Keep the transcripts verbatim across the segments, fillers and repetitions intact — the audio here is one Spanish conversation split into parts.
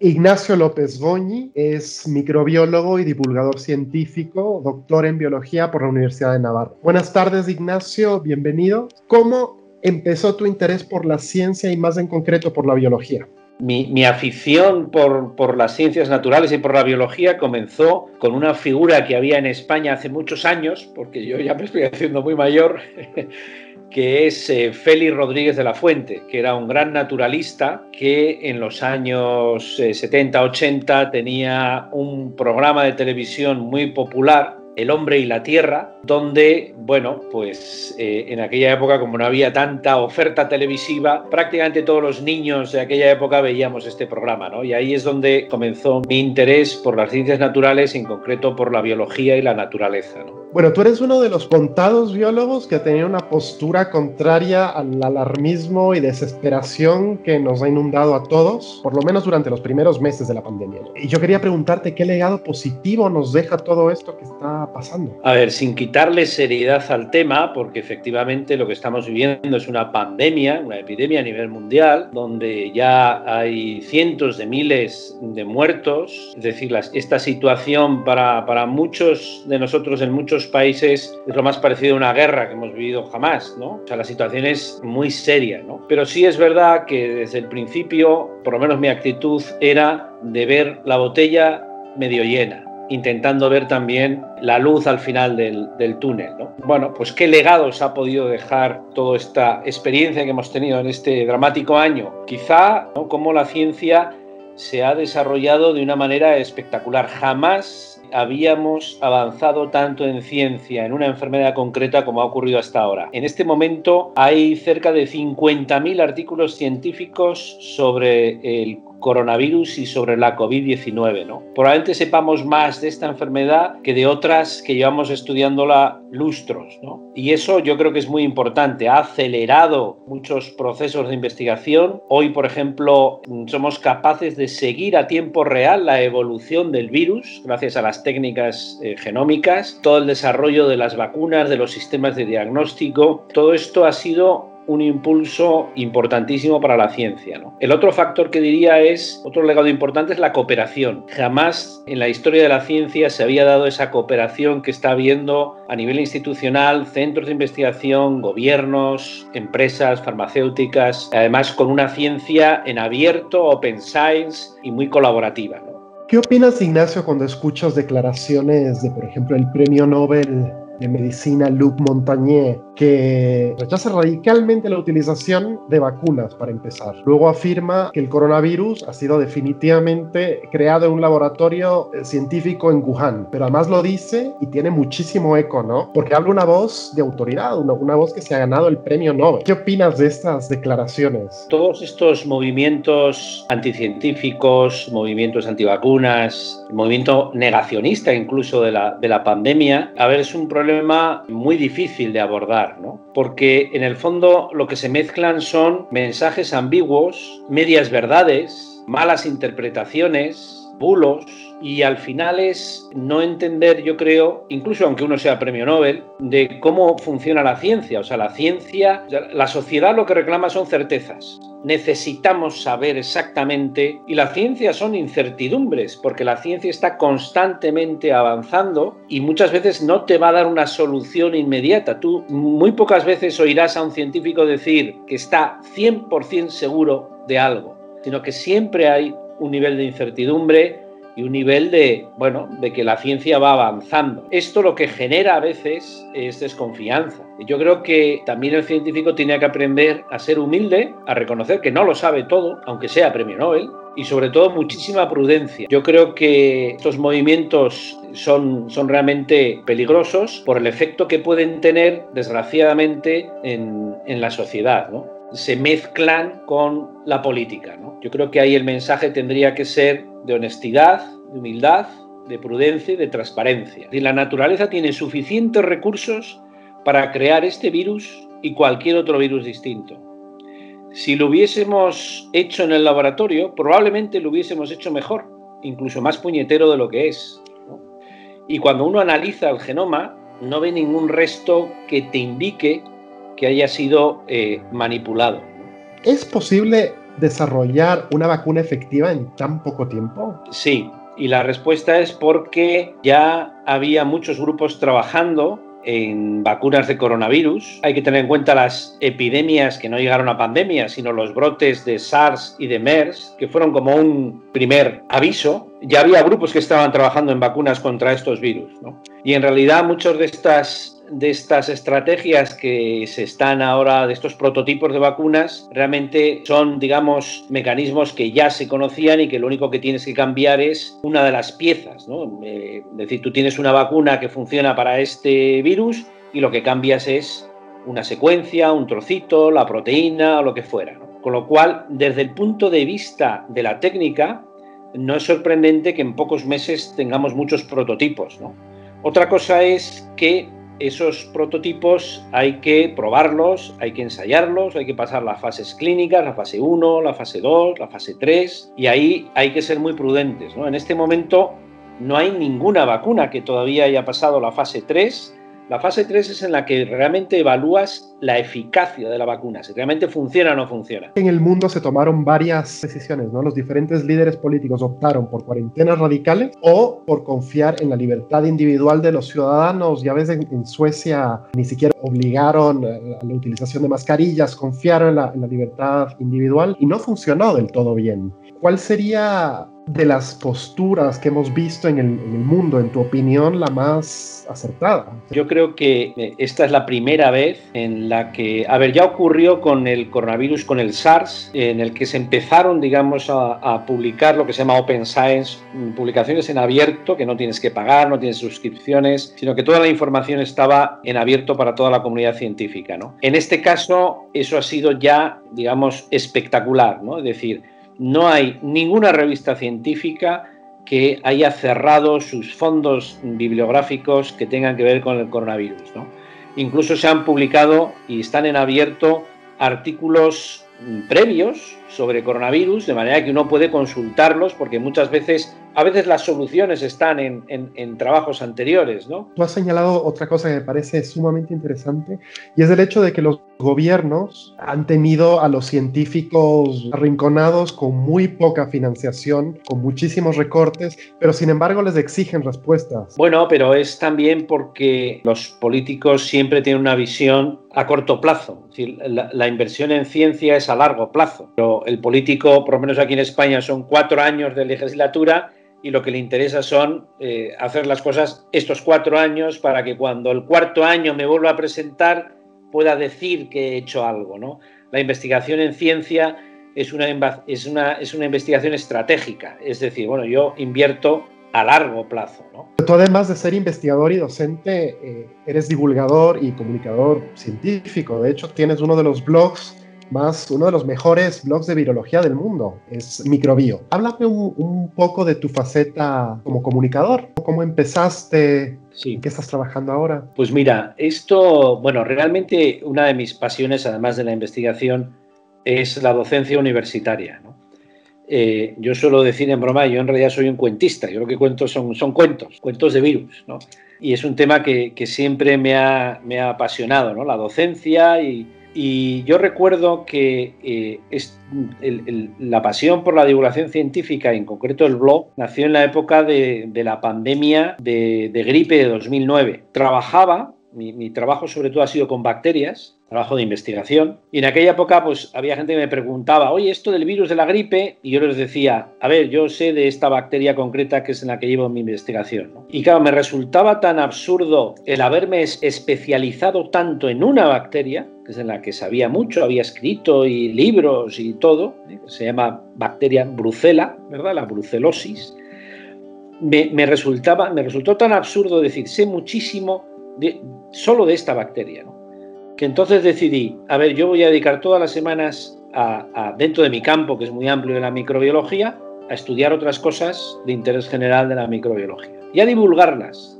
Ignacio López Goñi es microbiólogo y divulgador científico, doctor en biología por la Universidad de Navarra. Buenas tardes, Ignacio, bienvenido. ¿Cómo empezó tu interés por la ciencia y más en concreto por la biología? Mi, mi afición por, por las ciencias naturales y por la biología comenzó con una figura que había en España hace muchos años, porque yo ya me estoy haciendo muy mayor, que es eh, Félix Rodríguez de la Fuente, que era un gran naturalista que en los años eh, setenta, ochenta tenía un programa de televisión muy popular, El hombre y la tierra, donde, bueno, pues eh, en aquella época, como no había tanta oferta televisiva, prácticamente todos los niños de aquella época veíamos este programa, ¿no? Y ahí es donde comenzó mi interés por las ciencias naturales, en concreto por la biología y la naturaleza, ¿no? Bueno, tú eres uno de los contados biólogos que tenía una postura contraria al alarmismo y desesperación que nos ha inundado a todos, por lo menos durante los primeros meses de la pandemia, ¿no? Y yo quería preguntarte qué legado positivo nos deja todo esto que está pasando. A ver, sin quitarle seriedad al tema, porque efectivamente lo que estamos viviendo es una pandemia, una epidemia a nivel mundial, donde ya hay cientos de miles de muertos. Es decir, las, esta situación para, para muchos de nosotros en muchos países es lo más parecido a una guerra que hemos vivido jamás, ¿no? O sea, la situación es muy seria, ¿no? Pero sí es verdad que desde el principio, por lo menos mi actitud era de ver la botella medio llena, intentando ver también la luz al final del, del túnel, ¿no? Bueno, pues qué legados ha podido dejar toda esta experiencia que hemos tenido en este dramático año. Quizá, ¿no?, cómo la ciencia se ha desarrollado de una manera espectacular. Jamás habíamos avanzado tanto en ciencia, en una enfermedad concreta, como ha ocurrido hasta ahora. En este momento hay cerca de cincuenta mil artículos científicos sobre el coronavirus y sobre la COVID diecinueve, ¿no? Probablemente sepamos más de esta enfermedad que de otras que llevamos estudiándola lustros, ¿no? Y eso yo creo que es muy importante. Ha acelerado muchos procesos de investigación. Hoy, por ejemplo, somos capaces de seguir a tiempo real la evolución del virus gracias a las técnicas eh, genómicas, todo el desarrollo de las vacunas, de los sistemas de diagnóstico. Todo esto ha sido un impulso importantísimo para la ciencia, ¿no? El otro factor que diría es, otro legado importante es la cooperación. Jamás en la historia de la ciencia se había dado esa cooperación que está habiendo a nivel institucional, centros de investigación, gobiernos, empresas farmacéuticas, además con una ciencia en abierto, open science y muy colaborativa, ¿no? ¿Qué opinas, Ignacio, cuando escuchas declaraciones de, por ejemplo, el premio Nobel de medicina Luc Montagnier, que rechaza radicalmente la utilización de vacunas para empezar? Luego afirma que el coronavirus ha sido definitivamente creado en un laboratorio científico en Wuhan, pero además lo dice y tiene muchísimo eco, ¿no? Porque habla una voz de autoridad, una, una voz que se ha ganado el premio Nobel. ¿Qué opinas de estas declaraciones? Todos estos movimientos anticientíficos, movimientos antivacunas, el movimiento negacionista incluso de la, de la pandemia, a ver, es un problema muy difícil de abordar, ¿no? Porque en el fondo lo que se mezclan son mensajes ambiguos, medias verdades, malas interpretaciones, bulos, y al final es no entender, yo creo, incluso aunque uno sea premio Nobel, de cómo funciona la ciencia. O sea, la ciencia, la sociedad lo que reclama son certezas. Necesitamos saber exactamente, y la ciencia son incertidumbres, porque la ciencia está constantemente avanzando y muchas veces no te va a dar una solución inmediata. Tú muy pocas veces oirás a un científico decir que está cien por ciento seguro de algo, sino que siempre hay un nivel de incertidumbre y un nivel de, bueno, de que la ciencia va avanzando. Esto lo que genera a veces es desconfianza. Yo creo que también el científico tiene que aprender a ser humilde, a reconocer que no lo sabe todo, aunque sea premio Nobel, y sobre todo muchísima prudencia. Yo creo que estos movimientos son, son realmente peligrosos por el efecto que pueden tener, desgraciadamente, en, en la sociedad, ¿no? Se mezclan con la política, ¿no? Yo creo que ahí el mensaje tendría que ser de honestidad, de humildad, de prudencia y de transparencia. Y la naturaleza tiene suficientes recursos para crear este virus y cualquier otro virus distinto. Si lo hubiésemos hecho en el laboratorio, probablemente lo hubiésemos hecho mejor, incluso más puñetero de lo que es, ¿no? Y cuando uno analiza el genoma, no ve ningún resto que te indique que haya sido eh, manipulado, ¿no? ¿Es posible desarrollar una vacuna efectiva en tan poco tiempo? Sí, y la respuesta es porque ya había muchos grupos trabajando en vacunas de coronavirus. Hay que tener en cuenta las epidemias que no llegaron a pandemia, sino los brotes de SARS y de MERS, que fueron como un primer aviso. Ya había grupos que estaban trabajando en vacunas contra estos virus, ¿no? Y en realidad muchas de estas de estas estrategias que se están ahora, de estos prototipos de vacunas, realmente son, digamos, mecanismos que ya se conocían y que lo único que tienes que cambiar es una de las piezas, ¿no? Eh, es decir, tú tienes una vacuna que funciona para este virus y lo que cambias es una secuencia, un trocito, la proteína o lo que fuera, ¿no? Con lo cual, desde el punto de vista de la técnica, no es sorprendente que en pocos meses tengamos muchos prototipos, ¿no? Otra cosa es que esos prototipos hay que probarlos, hay que ensayarlos, hay que pasar las fases clínicas, la fase uno, la fase dos, la fase tres, y ahí hay que ser muy prudentes, ¿no? En este momento no hay ninguna vacuna que todavía haya pasado la fase tres. La fase tres es en la que realmente evalúas la eficacia de la vacuna, si realmente funciona o no funciona. En el mundo se tomaron varias decisiones, ¿no? Los diferentes líderes políticos optaron por cuarentenas radicales o por confiar en la libertad individual de los ciudadanos. Ya ves, en, en Suecia ni siquiera obligaron a la utilización de mascarillas, confiaron en la, en la libertad individual y no funcionó del todo bien. ¿Cuál sería, de las posturas que hemos visto en el, en el mundo, en tu opinión, la más acertada? Yo creo que esta es la primera vez en la que, a ver, ya ocurrió con el coronavirus, con el SARS, en el que se empezaron, digamos, a, a publicar lo que se llama Open Science, publicaciones en abierto, que no tienes que pagar, no tienes suscripciones, sino que toda la información estaba en abierto para toda la comunidad científica, ¿no? En este caso, eso ha sido ya, digamos, espectacular, ¿no? Es decir, no hay ninguna revista científica que haya cerrado sus fondos bibliográficos que tengan que ver con el coronavirus, ¿no? Incluso se han publicado y están en abierto artículos previos sobre coronavirus, de manera que uno puede consultarlos, porque muchas veces, a veces las soluciones están en, en, en trabajos anteriores, ¿no? Tú has señalado otra cosa que me parece sumamente interesante, y es el hecho de que los gobiernos han tenido a los científicos arrinconados con muy poca financiación, con muchísimos recortes, pero sin embargo les exigen respuestas. Bueno, pero es también porque los políticos siempre tienen una visión a corto plazo. Es decir, la, la inversión en ciencia es a largo plazo. Pero el político, por lo menos aquí en España, son cuatro años de legislatura y lo que le interesa son eh, hacer las cosas estos cuatro años para que cuando el cuarto año me vuelva a presentar pueda decir que he hecho algo, ¿no? La investigación en ciencia es una, es una, es una investigación estratégica, es decir, bueno, yo invierto a largo plazo, ¿no? Tú, además de ser investigador y docente, eh, eres divulgador y comunicador científico. De hecho, tienes uno de los blogs más, uno de los mejores blogs de virología del mundo, es Microbio. Háblame un, un poco de tu faceta como comunicador. ¿Cómo empezaste? Sí. ¿En qué estás trabajando ahora? Pues mira, esto, bueno, realmente una de mis pasiones, además de la investigación, es la docencia universitaria, ¿no? Eh, yo suelo decir en broma, yo en realidad soy un cuentista, yo lo que cuento son, son cuentos, cuentos de virus, ¿no? Y es un tema que, que siempre me ha, me ha apasionado, ¿no? La docencia y... Y yo recuerdo que eh, es, el, el, la pasión por la divulgación científica, en concreto el blog, nació en la época de, de la pandemia de, de gripe de dos mil nueve. Trabajaba, mi, mi trabajo sobre todo ha sido con bacterias, trabajo de investigación, y en aquella época pues había gente que me preguntaba, oye, esto del virus de la gripe, y yo les decía, a ver, yo sé de esta bacteria concreta que es en la que llevo mi investigación, ¿no? Y claro, me resultaba tan absurdo el haberme especializado tanto en una bacteria, que es en la que sabía mucho, había escrito y libros y todo, ¿eh? Se llama bacteria Brucella, ¿verdad? La brucelosis. Me, me, resultaba, me resultó tan absurdo decir, sé muchísimo de, solo de esta bacteria, ¿no? Que entonces decidí, a ver, yo voy a dedicar todas las semanas a, a, dentro de mi campo, que es muy amplio de la microbiología, a estudiar otras cosas de interés general de la microbiología y a divulgarlas.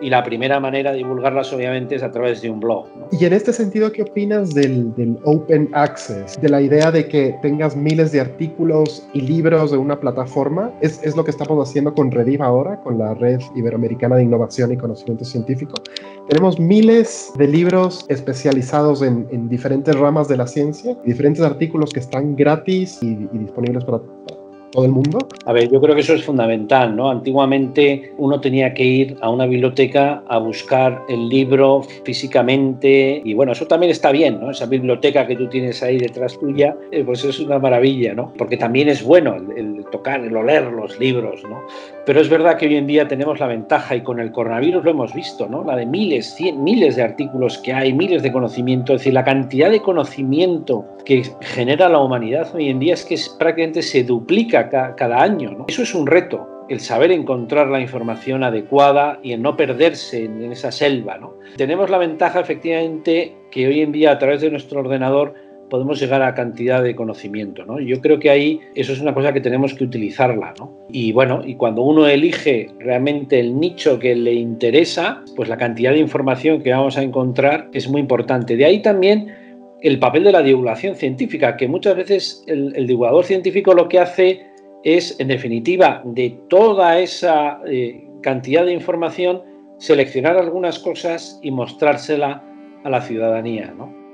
y la primera manera de divulgarlas obviamente es a través de un blog, ¿no? Y en este sentido, ¿qué opinas del, del open access? De la idea de que tengas miles de artículos y libros de una plataforma. Es, es lo que estamos haciendo con REDIB ahora, con la Red Iberoamericana de Innovación y Conocimiento Científico. Tenemos miles de libros especializados en, en diferentes ramas de la ciencia, diferentes artículos que están gratis y, y disponibles para todo el mundo. A ver, yo creo que eso es fundamental, ¿no? Antiguamente uno tenía que ir a una biblioteca a buscar el libro físicamente y bueno, eso también está bien, ¿no? Esa biblioteca que tú tienes ahí detrás tuya, eh, pues es una maravilla, ¿no? Porque también es bueno el, el tocar, el oler los libros, ¿no? Pero es verdad que hoy en día tenemos la ventaja y con el coronavirus lo hemos visto, ¿no? La de miles, cien, miles de artículos que hay, miles de conocimiento, es decir, la cantidad de conocimiento que genera la humanidad hoy en día es que es, prácticamente se duplica cada año, ¿no? Eso es un reto, el saber encontrar la información adecuada y el no perderse en esa selva, ¿no? Tenemos la ventaja, efectivamente, que hoy en día a través de nuestro ordenador podemos llegar a cantidad de conocimiento, ¿no? Yo creo que ahí eso es una cosa que tenemos que utilizarla, ¿no? Y bueno, y cuando uno elige realmente el nicho que le interesa, pues la cantidad de información que vamos a encontrar es muy importante. De ahí también el papel de la divulgación científica, que muchas veces el, el divulgador científico lo que hace es, en definitiva, de toda esa eh, cantidad de información, seleccionar algunas cosas y mostrársela a la ciudadanía, ¿no?